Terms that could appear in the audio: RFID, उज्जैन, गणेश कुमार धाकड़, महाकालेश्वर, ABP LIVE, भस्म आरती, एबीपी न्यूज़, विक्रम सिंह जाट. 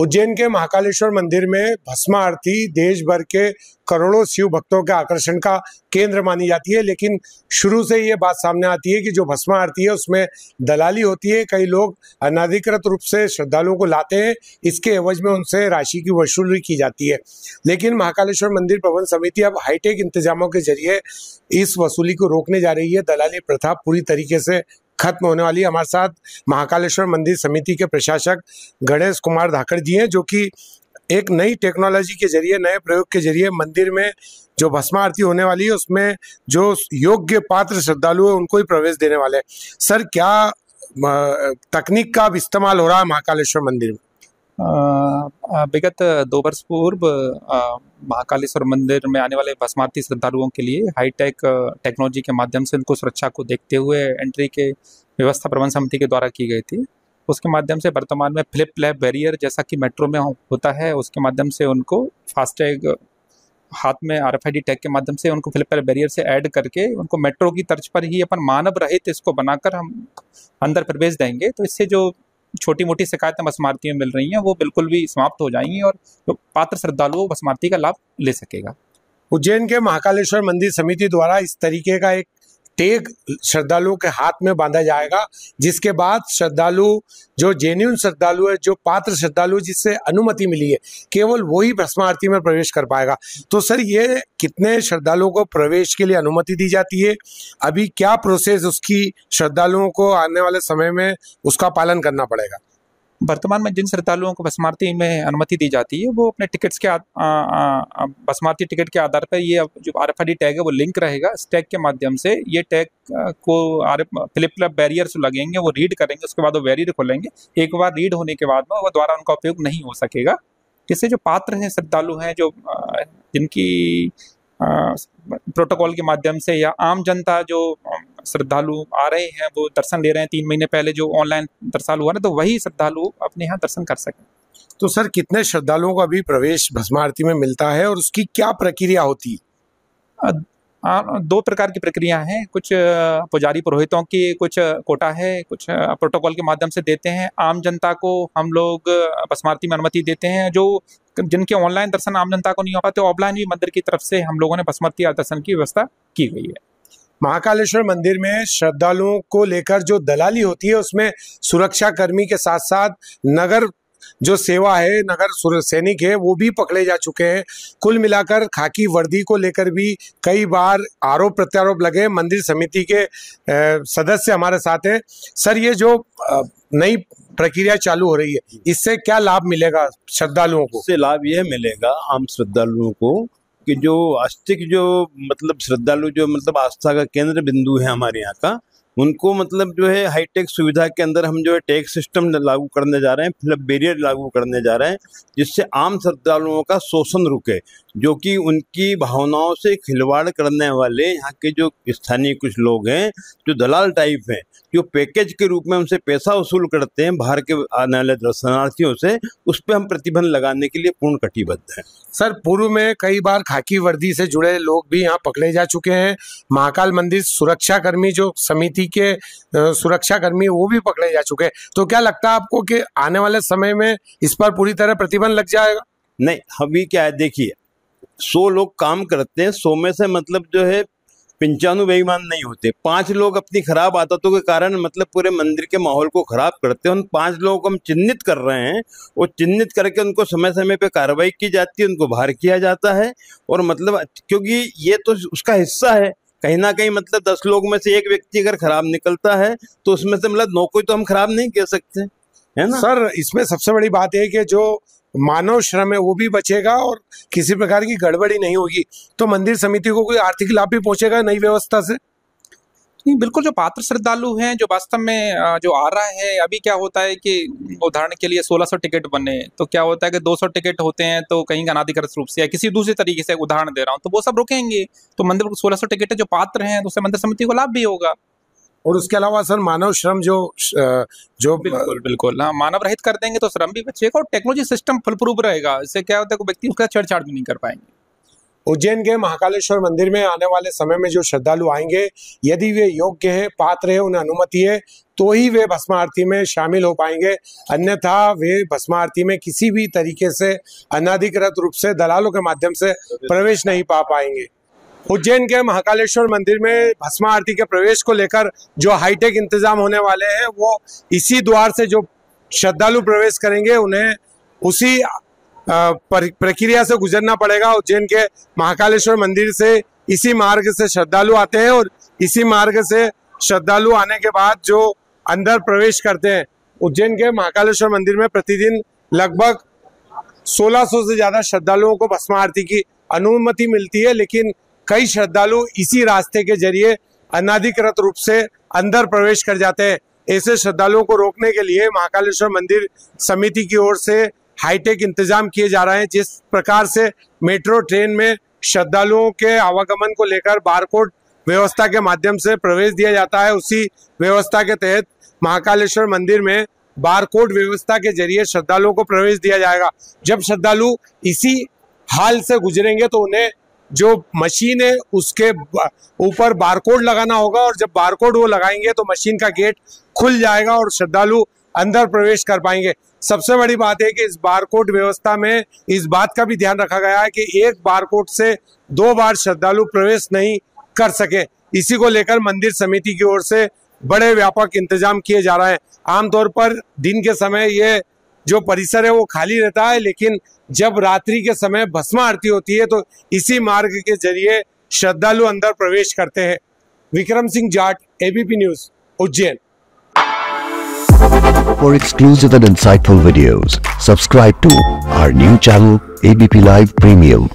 उज्जैन के महाकालेश्वर मंदिर में भस्म आरती देश भर के करोड़ों शिव भक्तों के आकर्षण का केंद्र मानी जाती है, लेकिन शुरू से ये बात सामने आती है कि जो भस्म आरती है उसमें दलाली होती है। कई लोग अनाधिकृत रूप से श्रद्धालुओं को लाते हैं, इसके एवज में उनसे राशि की वसूली की जाती है। लेकिन महाकालेश्वर मंदिर प्रबंध समिति अब हाईटेक इंतजामों के जरिए इस वसूली को रोकने जा रही है। दलाली प्रथा पूरी तरीके से खत्म होने वाली। हमारे साथ महाकालेश्वर मंदिर समिति के प्रशासक गणेश कुमार धाकड़ जी हैं, जो कि एक नई टेक्नोलॉजी के जरिए, नए प्रयोग के जरिए मंदिर में जो भस्म आरती होने वाली है उसमें जो योग्य पात्र श्रद्धालु हैं उनको ही प्रवेश देने वाले हैं। सर, क्या तकनीक का अब इस्तेमाल हो रहा है महाकालेश्वर मंदिर में? विगत 2 वर्ष पूर्व महाकालेश्वर मंदिर में आने वाले भस्म आरती श्रद्धालुओं के लिए हाईटेक टेक्नोलॉजी के माध्यम से उनको सुरक्षा को देखते हुए एंट्री के व्यवस्था प्रबंध समिति के द्वारा की गई थी। उसके माध्यम से वर्तमान में फ्लिप फ्लैप बैरियर जैसा कि मेट्रो में होता है, उसके माध्यम से उनको फास्टैग हाथ में RFID टैग के माध्यम से उनको फ्लिप फ्लैप बैरियर से ऐड करके उनको मेट्रो की तर्ज पर ही अपन मानव रहित इसको बनाकर हम अंदर प्रवेश देंगे। तो इससे जो छोटी मोटी शिकायतें भस्म आरती में मिल रही हैं वो बिल्कुल भी समाप्त हो जाएंगी और तो पात्र श्रद्धालु भस्म आरती का लाभ ले सकेगा। उज्जैन के महाकालेश्वर मंदिर समिति द्वारा इस तरीके का एक टैग श्रद्धालुओं के हाथ में बांधा जाएगा, जिसके बाद श्रद्धालु जो जेन्युइन श्रद्धालु है, जो पात्र श्रद्धालु जिससे अनुमति मिली है, केवल वही भस्म आरती में प्रवेश कर पाएगा। तो सर, ये कितने श्रद्धालुओं को प्रवेश के लिए अनुमति दी जाती है? अभी क्या प्रोसेस उसकी श्रद्धालुओं को आने वाले समय में उसका पालन करना पड़ेगा? वर्तमान में जिन श्रद्धालुओं को भस्म आरती में अनुमति दी जाती है वो अपने टिकट्स के भस्म आरती टिकट के आधार पर ये जो RFID टैग है वो लिंक रहेगा। इस टैग के माध्यम से ये टैग को फ्लिप-फ्लॉप बैरियर्स लगेंगे, वो रीड करेंगे, उसके बाद वो बैरियर खोलेंगे। एक बार रीड होने के बाद में वो द्वारा उनका उपयोग नहीं हो सकेगा। इससे जो पात्र हैं श्रद्धालु हैं, जो जिनकी प्रोटोकॉल के माध्यम से या आम जनता जो श्रद्धालु आ रहे हैं वो दर्शन ले रहे हैं, 3 महीने पहले जो ऑनलाइन दर्शन हुआ ना, तो वही श्रद्धालु अपने यहाँ दर्शन कर सकें। तो सर, कितने श्रद्धालुओं का भी प्रवेश भस्म आरती में मिलता है और उसकी क्या प्रक्रिया होती है? 2 प्रकार की प्रक्रिया हैं। कुछ पुजारी पुरोहितों की कुछ कोटा है, कुछ प्रोटोकॉल के माध्यम से देते हैं। आम जनता को हम लोग भस्म आरती में अनुमति देते हैं। जो जिनके ऑनलाइन दर्शन आम जनता को नहीं हो पाते, ऑफलाइन भी मंदिर की तरफ से हम लोगों ने भस्म आरती दर्शन की व्यवस्था की गई है। महाकालेश्वर मंदिर में श्रद्धालुओं को लेकर जो दलाली होती है उसमें सुरक्षाकर्मी के साथ साथ नगर जो सेवा है, नगर सैनिक है, वो भी पकड़े जा चुके हैं। कुल मिलाकर खाकी वर्दी को लेकर भी कई बार आरोप प्रत्यारोप लगे। मंदिर समिति के सदस्य हमारे साथ हैं। सर, ये जो नई प्रक्रिया चालू हो रही है इससे क्या लाभ मिलेगा श्रद्धालुओं को? इससे लाभ यह मिलेगा आम श्रद्धालुओं को कि जो आस्तिक जो मतलब श्रद्धालु जो मतलब आस्था का केंद्र बिंदु है हमारे यहाँ का, उनको मतलब जो है हाईटेक सुविधा के अंदर हम जो है टैक्स सिस्टम लागू करने जा रहे हैं, फ्लिप बैरियर लागू करने जा रहे हैं, जिससे आम श्रद्धालुओं का शोषण रुके। जो कि उनकी भावनाओं से खिलवाड़ करने वाले यहाँ के जो स्थानीय कुछ लोग हैं, जो दलाल टाइप हैं, जो पैकेज के रूप में उनसे पैसा वसूल करते हैं बाहर के आने वाले दर्शनार्थियों से, उस पर हम प्रतिबंध लगाने के लिए पूर्ण कटिबद्ध हैं। सर, पूर्व में कई बार खाकी वर्दी से जुड़े लोग भी यहाँ पकड़े जा चुके हैं। महाकाल मंदिर सुरक्षाकर्मी जो समिति के सुरक्षाकर्मी वो भी पकड़े जा चुके हैं। तो क्या लगता है आपको कि आने वाले समय में इस पर पूरी तरह प्रतिबंध लग जाएगा? नहीं, अभी क्या है, देखिए 100 लोग काम करते हैं, 100 में से मतलब जो है 95 बेईमान नहीं होते। 5 लोग अपनी खराब आदतों के कारण मतलब पूरे मंदिर के माहौल को खराब करते हैं। उन 5 लोगों को हम चिन्हित कर रहे हैं और चिन्हित करके उनको समय समय पे कार्रवाई की जाती है, उनको बाहर किया जाता है। और मतलब क्योंकि ये तो उसका हिस्सा है कहीं ना कहीं, मतलब 10 लोग में से एक व्यक्ति अगर खराब निकलता है तो उसमें से मतलब 9 कोई तो हम खराब नहीं कह सकते, है ना सर। इसमें सबसे बड़ी बात है कि जो मानव श्रम है वो भी बचेगा और किसी प्रकार की गड़बड़ी नहीं होगी। तो मंदिर समिति को कोई आर्थिक लाभ भी पहुंचेगा नई व्यवस्था से? नहीं, बिल्कुल। जो पात्र श्रद्धालु हैं, जो वास्तव में जो आ रहा है, अभी क्या होता है कि उदाहरण के लिए 1600 टिकट बने तो क्या होता है कि 200 टिकट होते हैं तो कहीं अनाधिकृत रूप से या किसी दूसरे तरीके से, उदाहरण दे रहा हूँ, तो वो सब रुकेंगे। तो मंदिर को 1600 टिकट है जो पात्र हैं, तो उससे मंदिर समिति को लाभ भी होगा। और उसके अलावा सर, मानव श्रम जो बिल्कुल हाँ, मानव रहित कर देंगे तो श्रम भी बचेगा और टेक्नोलॉजी सिस्टम फुल प्रूफ रहेगा। इससे क्या होता है कि व्यक्ति उसका छेड़छाड़ भी नहीं कर पाएंगे। उज्जैन के महाकालेश्वर मंदिर में आने वाले समय में जो श्रद्धालु आएंगे, यदि वे योग्य है, पात्र है, उन्हें अनुमति है, तो ही वे भस्म आरती में शामिल हो पाएंगे, अन्यथा वे भस्म आरती में किसी भी तरीके से अनाधिकृत रूप से दलालों के माध्यम से प्रवेश नहीं पा पाएंगे। उज्जैन के महाकालेश्वर मंदिर में भस्म आरती के प्रवेश को लेकर जो हाईटेक इंतजाम होने वाले हैं, वो इसी द्वार से जो श्रद्धालु प्रवेश करेंगे उन्हें उसी प्रक्रिया से गुजरना पड़ेगा। उज्जैन के महाकालेश्वर मंदिर से इसी मार्ग से श्रद्धालु आते हैं और इसी मार्ग से श्रद्धालु आने के बाद जो अंदर प्रवेश करते हैं। उज्जैन के महाकालेश्वर मंदिर में प्रतिदिन लगभग 1600 से ज़्यादा श्रद्धालुओं को भस्म आरती की अनुमति मिलती है, लेकिन कई श्रद्धालु इसी रास्ते के जरिए अनाधिकृत रूप से अंदर प्रवेश कर जाते हैं। ऐसे श्रद्धालुओं को रोकने के लिए महाकालेश्वर मंदिर समिति की ओर से हाईटेक इंतजाम किए जा रहे हैं। जिस प्रकार से मेट्रो ट्रेन में श्रद्धालुओं के आवागमन को लेकर बारकोड व्यवस्था के माध्यम से प्रवेश दिया जाता है, उसी व्यवस्था के तहत महाकालेश्वर मंदिर में बारकोड व्यवस्था के जरिए श्रद्धालुओं को प्रवेश दिया जाएगा। जब श्रद्धालु इसी हाल से गुजरेंगे तो उन्हें जो मशीन है उसके ऊपर बारकोड लगाना होगा, और जब बारकोड वो लगाएंगे तो मशीन का गेट खुल जाएगा और श्रद्धालु अंदर प्रवेश कर पाएंगे। सबसे बड़ी बात है कि इस बारकोड व्यवस्था में इस बात का भी ध्यान रखा गया है कि एक बारकोड से दो बार श्रद्धालु प्रवेश नहीं कर सके। इसी को लेकर मंदिर समिति की ओर से बड़े व्यापक इंतजाम किए जा रहे हैं। आमतौर पर दिन के समय ये जो परिसर है वो खाली रहता है, लेकिन जब रात्रि के समय भस्म आरती होती है तो इसी मार्ग के जरिए श्रद्धालु अंदर प्रवेश करते हैं। विक्रम सिंह जाट, एबीपी न्यूज़, उज्जैन। For exclusive and insightful videos, subscribe to our new channel ABP Live Premium.